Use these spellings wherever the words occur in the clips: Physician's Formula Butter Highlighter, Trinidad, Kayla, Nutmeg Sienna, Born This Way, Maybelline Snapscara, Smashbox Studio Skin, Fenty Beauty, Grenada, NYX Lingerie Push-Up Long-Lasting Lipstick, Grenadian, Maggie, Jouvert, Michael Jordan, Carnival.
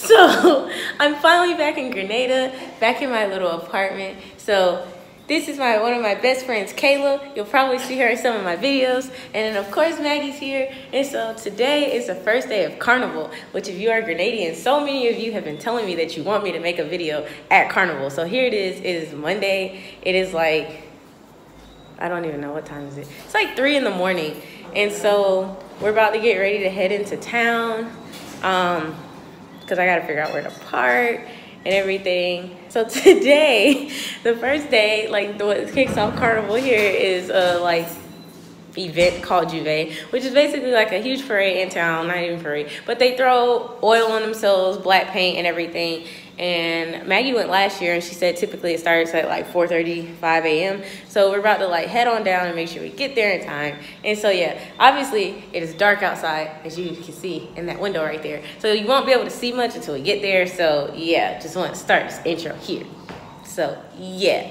So I'm finally back in Grenada, back in my little apartment. So this is one of my best friends, Kayla. You'll probably see her in some of my videos. And then of course, Maggie's here. And so today is the first day of Carnival, which if you are Grenadian, so many of you have been telling me that you want me to make a video at Carnival. So here it is Monday. It is like, I don't even know what time is it. It's like 3 in the morning. And so we're about to get ready to head into town because I gotta figure out where to park and everything. So today, the first day, like what kicks off Carnival here is a like event called Jouvert, which is basically like a huge parade in town, not even parade, but they throw oil on themselves, black paint and everything. And Maggie went last year and she said typically it starts at like 4:30, 5 a.m. So we're about to like head on down and make sure we get there in time. And so yeah, obviously it is dark outside, as you can see in that window right there. So you won't be able to see much until we get there. So yeah, just want to start this intro here. So yeah.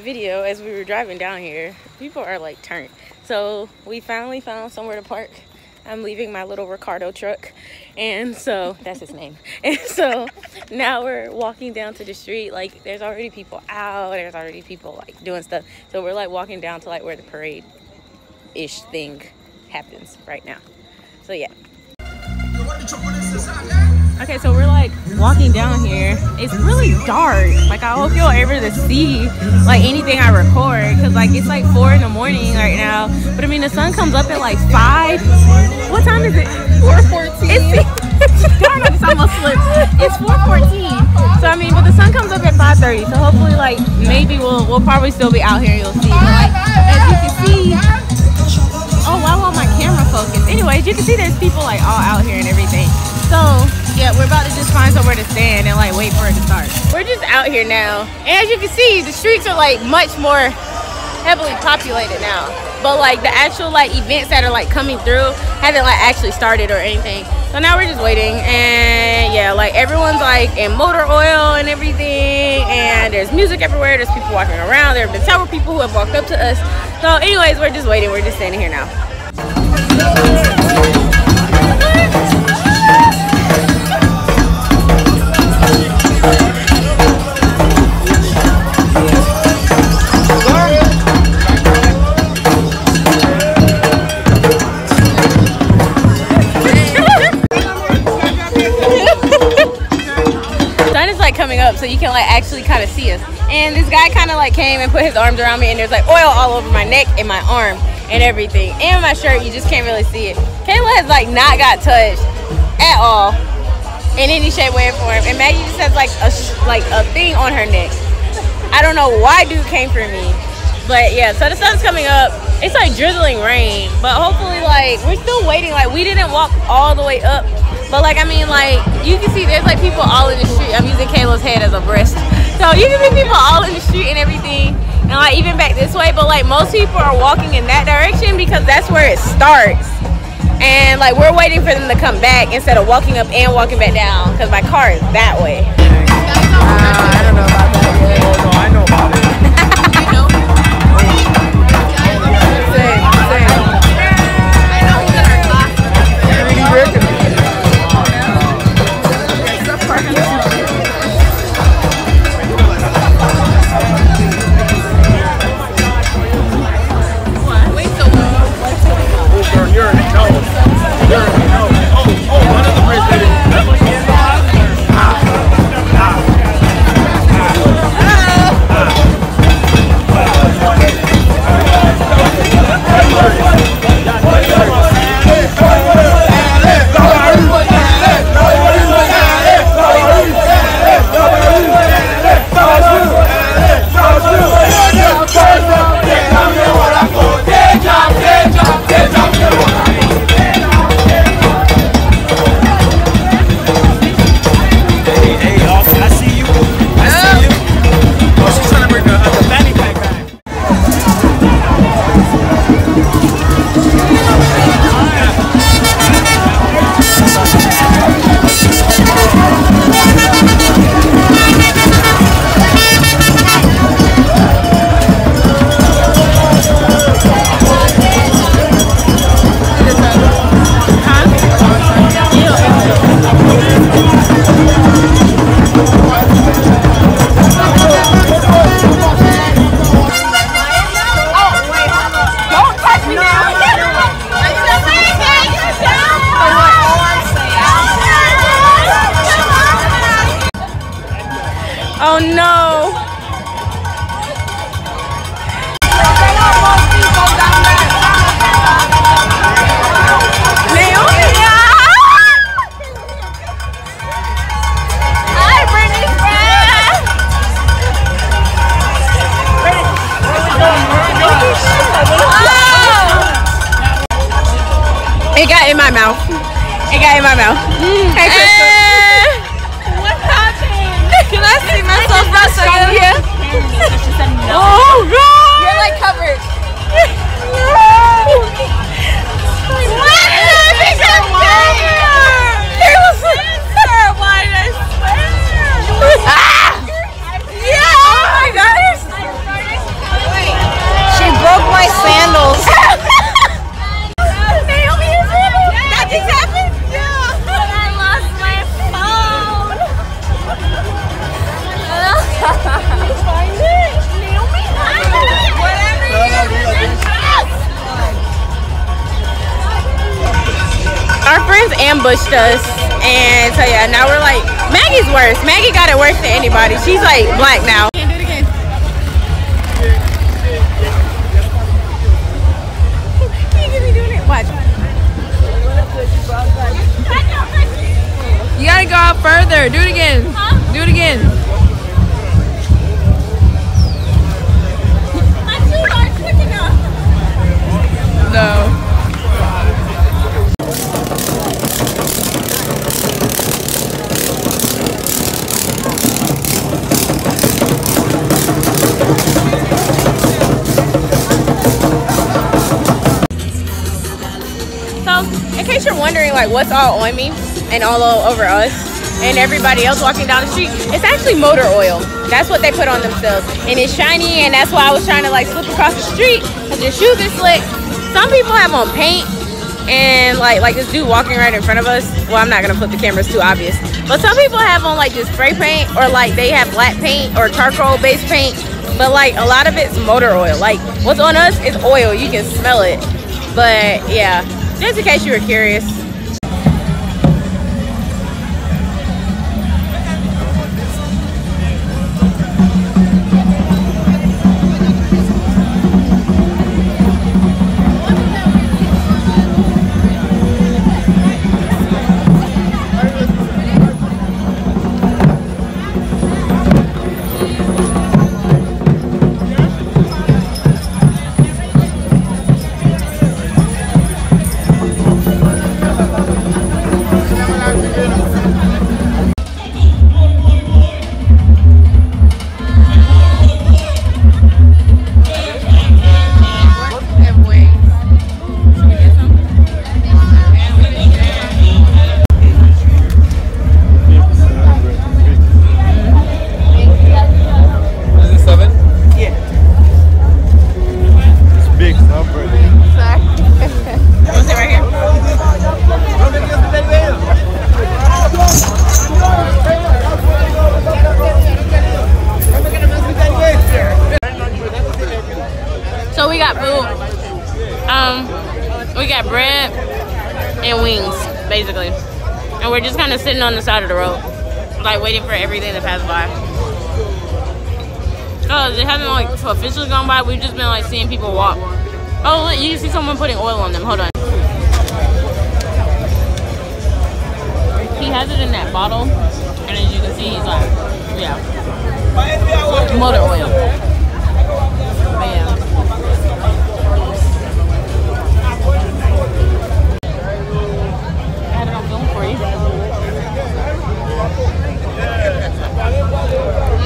Video as we were driving down here, people are like turned. So we finally found somewhere to park. I'm leaving my little Ricardo truck, and so that's his name. And so now we're walking down to the street. Like there's already people out, there's already people like doing stuff. So we're like walking down to like where the parade ish thing happens right now. So yeah. Okay, so we're like walking down here. It's really dark. Like I hope you'll able to see like anything I record, because like it's like 4 in the morning right now. But I mean the sun comes up at like 5. What time is it? 4:14. Darn it, it's almost slipped. It's 4:14. So I mean, but the sun comes up at 5:30. So hopefully like maybe we'll probably still be out here. You'll see. But, like, as you can see. Oh wow, well, my camera focused. Anyways, you can see there's people like all out here and everything. So yeah, we're about to just find somewhere to stand and like wait for it to start. We're just out here now, and as you can see, the streets are like much more heavily populated now. But like the actual like events that are like coming through haven't like actually started or anything. So now we're just waiting, and yeah, like everyone's like in motor oil and everything, and there's music everywhere. There's people walking around. There have been several people who have walked up to us. So anyways, we're just waiting. We're just standing here now. Sun is like coming up, so you can like actually kind of see us. And this guy kind of like came and put his arms around me, and there's like oil all over my neck and my arm and everything, and my shirt. You just can't really see it. Kayla has like not got touched at all in any shape, way, or form, and Maggie just has like a thing on her neck. I don't know why dude came for me, but yeah. So the sun's coming up. It's like drizzling rain, but hopefully like we're still waiting. Like we didn't walk all the way up, but like I mean like you can see there's like people all in the street. I'm using Kayla's head as a breast, so you can see people all in the street and everything. And like even back this way, but like most people are walking in that direction because that's where it starts, and like we're waiting for them to come back instead of walking up and walking back down because my car is that way. I don't know about that yet. Oh no, I know about it. my mouth. It got in my mouth. Hey, what's happening? Can I see myself right here? Oh God! You're like covered. Ambushed us, and so yeah, now we're like, Maggie's worse. Maggie got it worse than anybody. She's like black now. Can't do it again. Watch. You gotta go out further. Do it again. Huh? Do it again. I'm too hard picking up. No. Wondering like what's all on me and all over us and everybody else walking down the street, it's actually motor oil. That's what they put on themselves, and it's shiny, and that's why I was trying to like slip across the street because your shoes are slick. Some people have on paint, and like this dude walking right in front of us, well, I'm not gonna flip the camera, it's too obvious, but some people have on like this spray paint, or like they have black paint or charcoal based paint, but like a lot of it's motor oil. Like what's on us is oil, you can smell it. But yeah, just in case you were curious. We're just kind of sitting on the side of the road, like waiting for everything to pass by. Cause it hasn't like officially gone by. We've just been like seeing people walk. Oh, look, you can see someone putting oil on them. Hold on. He has it in that bottle, and as you can see, he's like, yeah, motor oil. But yeah.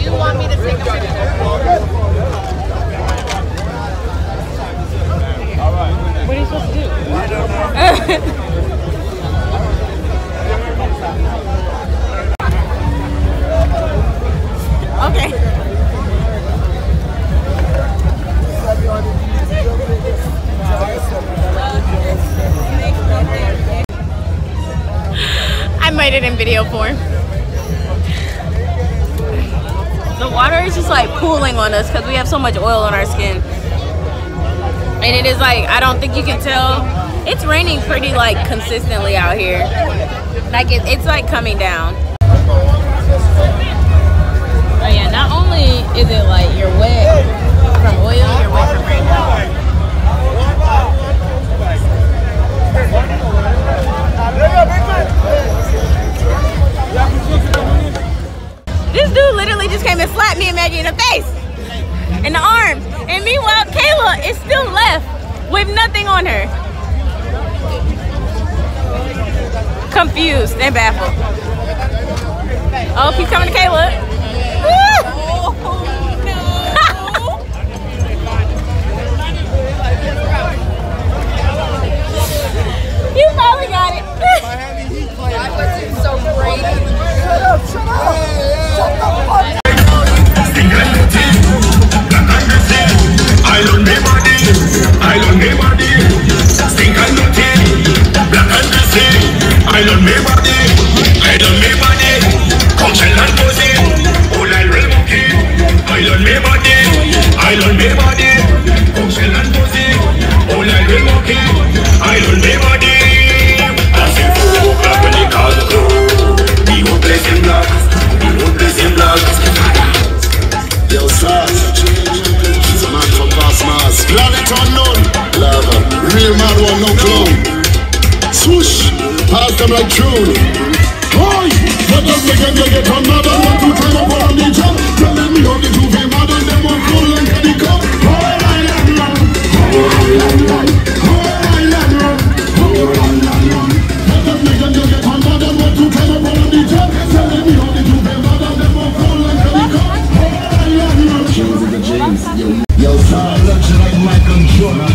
You want me to take a picture? What are you supposed to do? I don't know. Okay. I made it in video form. The water is just like pooling on us because we have so much oil on our skin, and it is like, I don't think you can tell. It's raining pretty like consistently out here. Like it's like coming down. But yeah, not only is it like you're wet from oil, you're wet from rain. This dude literally just came and slapped me and Maggie in the face, in the arms. And meanwhile, Kayla is still left with nothing on her. confused and baffled. Oh, keep coming to Kayla. Oh, no. You finally got it. I wasn't so great. Shut up, shut up. Shut the fuck up. Like June. Hi! What up, nigga, nigga, come out and want to turn up on the job. Tell me how the Jouvert mother, they won't go like the cup. What up, nigga, nigga, come out and want to turn up on the job. Tell me how the Jouvert mother, they won't go like the cup. She was in the James. Yo, son, look, she like Michael Jordan.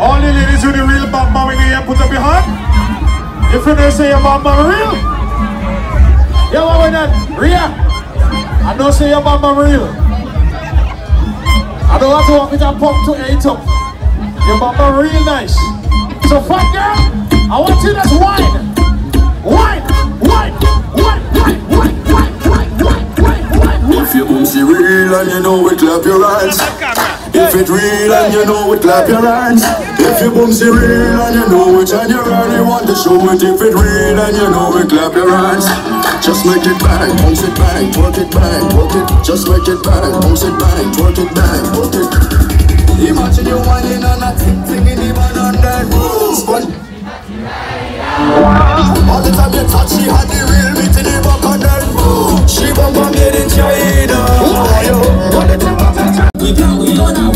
All the ladies with the real bad mama in here, put up your hand. If you don't say your bad mama real, yeah, what we not? Ria, I don't say your bad mama real. I don't have to walk with a pump to 8 up. Your bad mama real nice. So fat girl, I want you just whine. Whine, whine, whine, whine, whine, whine, whine, whine, whine, whine, whine. If your boomsy real and you know it, clap your hands. If it real and you know it, clap your hands. If your boomsy real and you know it, and you really want to show it. If it real and you know it, clap your hands. Just make it bang, bounce it bang, work it bang, work it. Just make it bang, bounce it bang, work it bang, work it. Imagine you whining on a ting-ting even on that roof. All the time you touch, she had the real meat in the back on that roof. She bump on it in China. All the time I touch her. We can't, we don't know.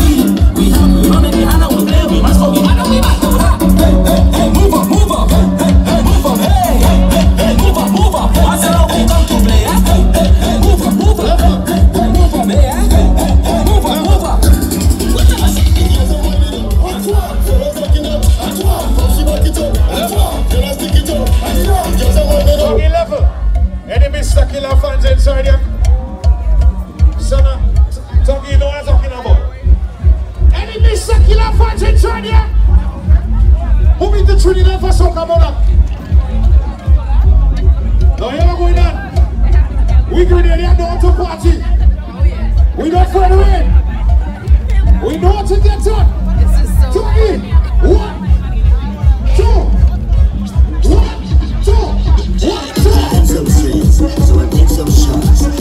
Kayla fans inside here. Sana, talking, you know what I'm talking about. Any Miss Kayla fans inside here? Who meet the Trinidad for soccer, mother? No, you're not going on. We Grenadian know how to party. We don't fall away. We know how to get done. Talking, 1, 2, 1, 2, 1, 2.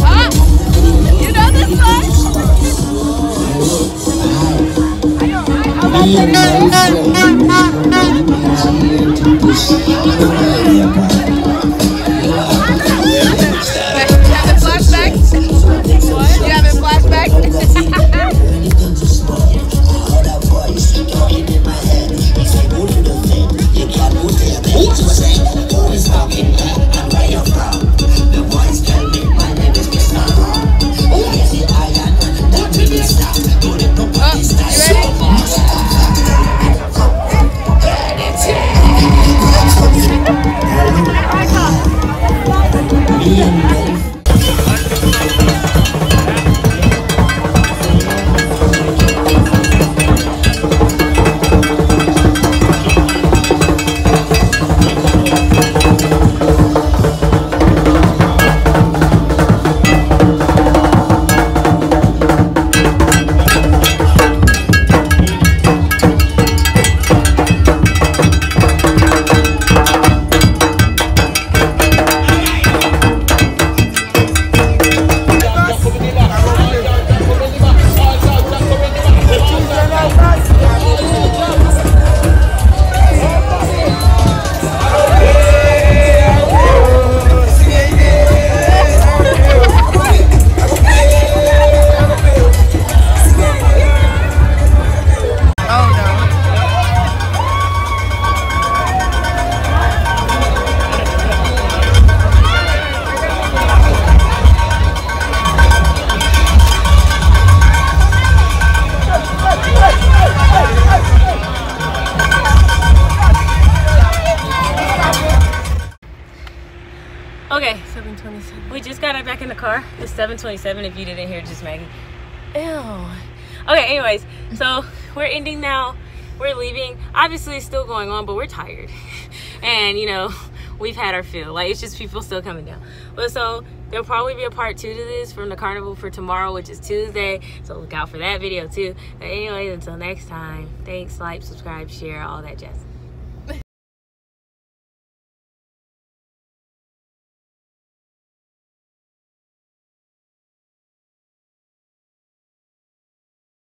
Ah, you know this one? We just got her back in the car. It's 7:27 if you didn't hear, just Maggie. Ew. Okay, anyways, so we're ending now. We're leaving. Obviously, it's still going on, but we're tired. And, you know, we've had our fill. Like, it's just people still coming down. But so there'll probably be a part 2 to this from the carnival for tomorrow, which is Tuesday. So look out for that video, too. But anyways, until next time, thanks, like, subscribe, share, all that jazz.